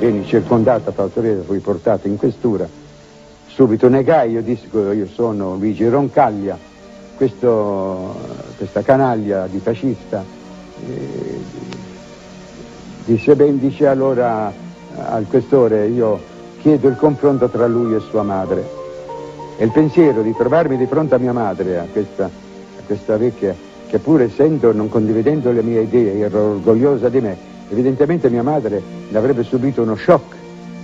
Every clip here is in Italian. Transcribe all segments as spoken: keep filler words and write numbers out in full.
Vieni circondata tra la tua vita, fui portata in questura. Subito negai, io dissi io sono Luigi Roncaglia, questo, questa canaglia di fascista. Eh, disse ben, dice allora al questore, io chiedo il confronto tra lui e sua madre. E il pensiero di trovarmi di fronte a mia madre, a questa, a questa vecchia, che pur essendo, non condividendo le mie idee, era orgogliosa di me, evidentemente mia madre ne avrebbe subito uno shock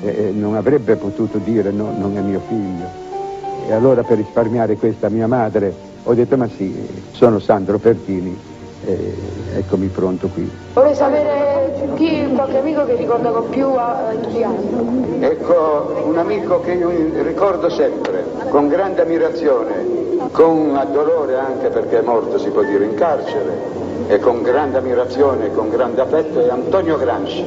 e non avrebbe potuto dire no, non è mio figlio. E allora per risparmiare questa mia madre ho detto ma sì, sono Sandro Pertini, e eccomi pronto qui. Vorrei sapere chi è qualche amico che ricorda con più a Gianni. Ecco, un amico che io ricordo sempre, con grande ammirazione, con dolore anche perché è morto, si può dire, in carcere, e con grande ammirazione e con grande affetto è Antonio Gramsci,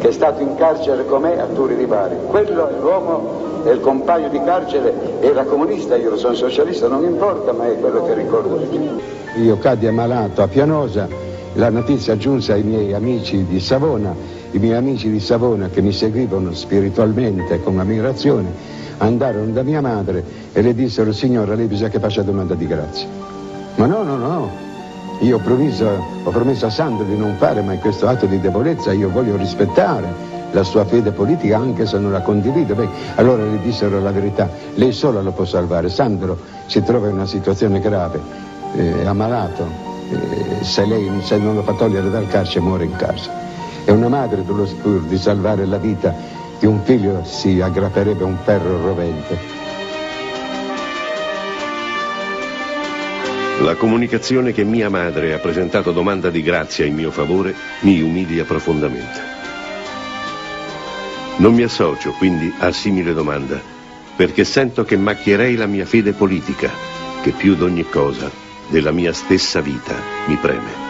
che è stato in carcere con me a Turi di Bari. Quello è l'uomo, è il compagno di carcere, era comunista, io sono socialista, non importa, ma è quello che ricordo di più. Io caddi ammalato a Pianosa, la notizia giunse ai miei amici di Savona, i miei amici di Savona che mi seguivano spiritualmente con ammirazione, andarono da mia madre e le dissero signora, lei bisogna che faccia domanda di grazia. Ma no, no, no. Io provviso, ho promesso a Sandro di non fare mai questo atto di debolezza, io voglio rispettare la sua fede politica anche se non la condivido. Beh, allora le dissero la verità, lei sola lo può salvare, Sandro si trova in una situazione grave, eh, è ammalato, eh, se lei se non lo fa togliere dal carcere muore in carcere. E una madre pur di salvare la vita di un figlio si aggrapperebbe a un ferro rovente. La comunicazione che mia madre ha presentato domanda di grazia in mio favore mi umilia profondamente. Non mi associo quindi a simile domanda, perché sento che macchierei la mia fede politica, che più d'ogni cosa della mia stessa vita mi preme.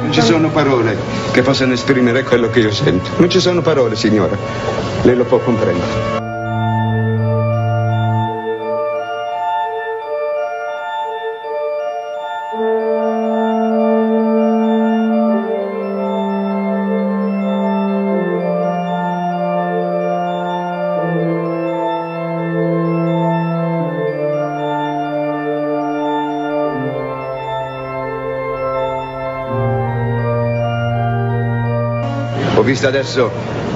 Non ci sono parole che possano esprimere quello che io sento. Non ci sono parole, signora. Lei lo può comprendere. Ho visto adesso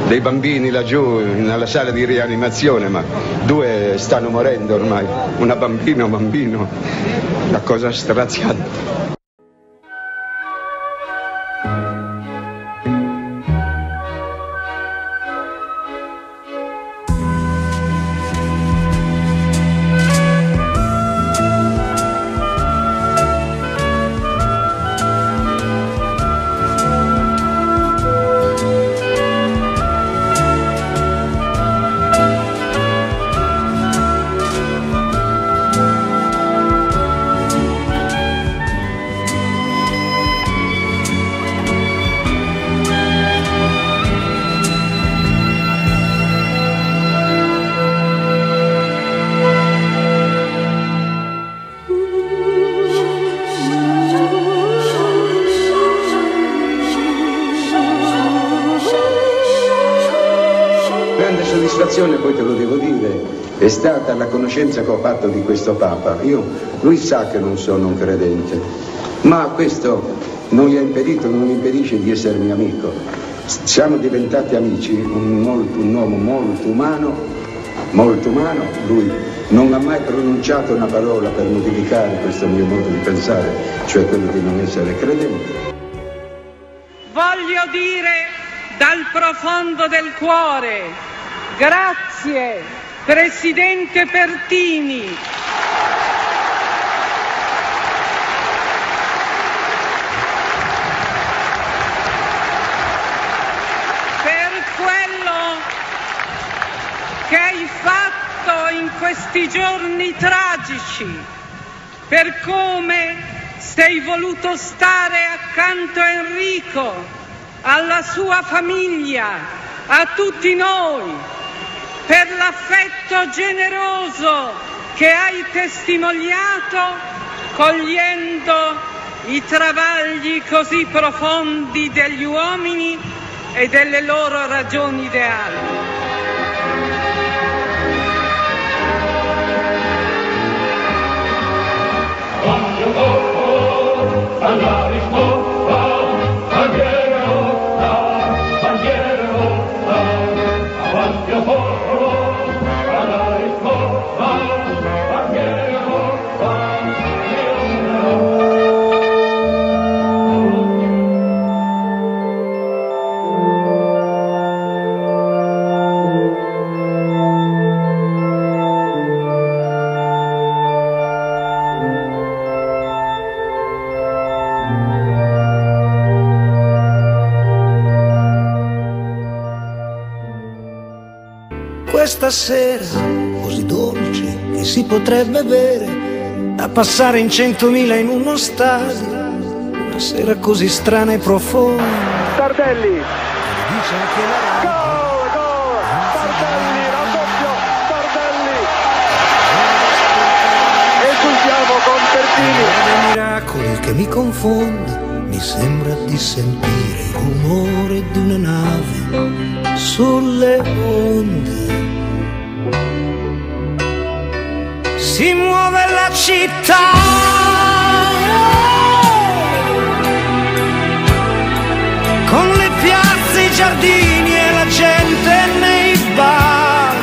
dei bambini laggiù nella sala di rianimazione, ma due stanno morendo ormai, una bambina, un bambino, una cosa straziante. Soddisfazione, poi te lo devo dire, è stata la conoscenza che ho fatto di questo Papa. Io, lui sa che non sono un credente, ma questo non gli ha impedito, non gli impedisce di essermi amico. Siamo diventati amici, un, molto, un uomo molto umano, molto umano, lui non ha mai pronunciato una parola per modificare questo mio modo di pensare, cioè quello di non essere credente. Voglio dire dal profondo del cuore, grazie, Presidente Pertini. Per quello che hai fatto in questi giorni tragici, per come sei voluto stare accanto a Enrico, alla sua famiglia, a tutti noi, per l'affetto generoso che hai testimoniato, cogliendo i travagli così profondi degli uomini e delle loro ragioni ideali. Questa sera così dolce che si potrebbe bere, da passare in centomila in uno stadio, una sera così strana e profonda. Tardelli, dice anche la... Gol, gol, Tardelli, raddoppio, Tardelli, esultiamo con Pertini. Dei miracoli che mi confonde, mi sembra di sentire il rumore di una nave sulle onde. Si muove la città, con le piazze, i giardini e la gente nei bar.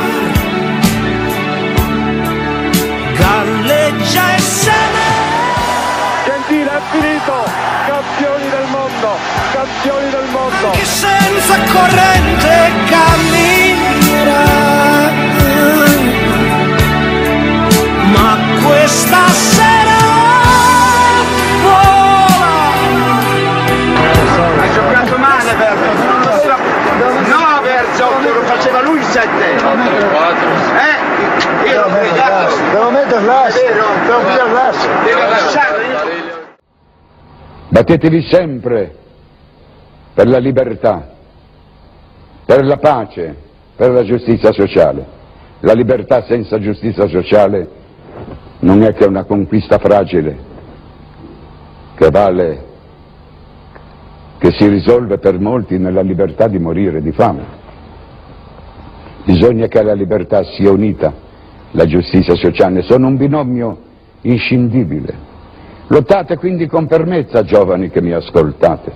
Galleggia e se ne... Gentile, è finito! Campioni del mondo! Campioni del mondo! Anche senza corrente camminerà. Ma questa sera vola. Ha giocato male Verzo. No, Verzo, lo faceva lui il sette. Eh? Io l'ho fregato. Devo mettere l'asso. Devo mettere l'asso. Devo lasciarlo. Battetevi sempre per la libertà, per la pace, per la giustizia sociale. La libertà senza giustizia sociale non è che una conquista fragile, che vale, che si risolve per molti nella libertà di morire di fame. Bisogna che alla libertà sia unita la giustizia sociale, sono un binomio inscindibile. Lottate quindi con fermezza, giovani che mi ascoltate,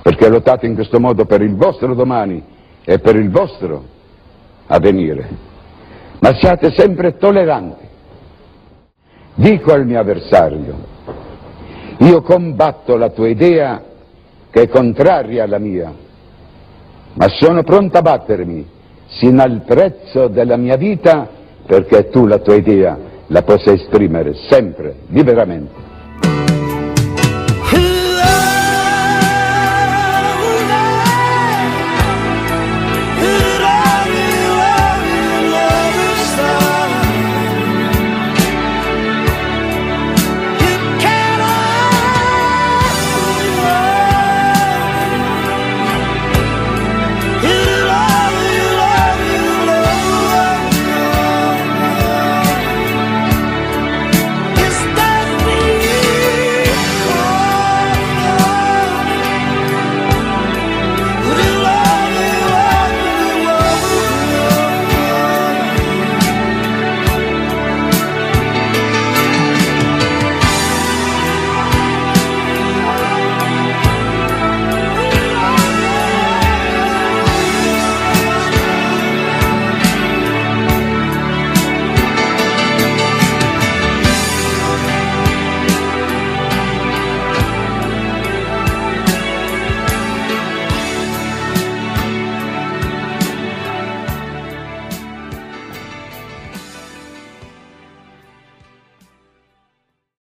perché lottate in questo modo per il vostro domani e per il vostro avvenire, ma siate sempre tolleranti. Dico al mio avversario, io combatto la tua idea che è contraria alla mia, ma sono pronto a battermi sino al prezzo della mia vita, perché tu la tua idea la possa esprimere sempre liberamente.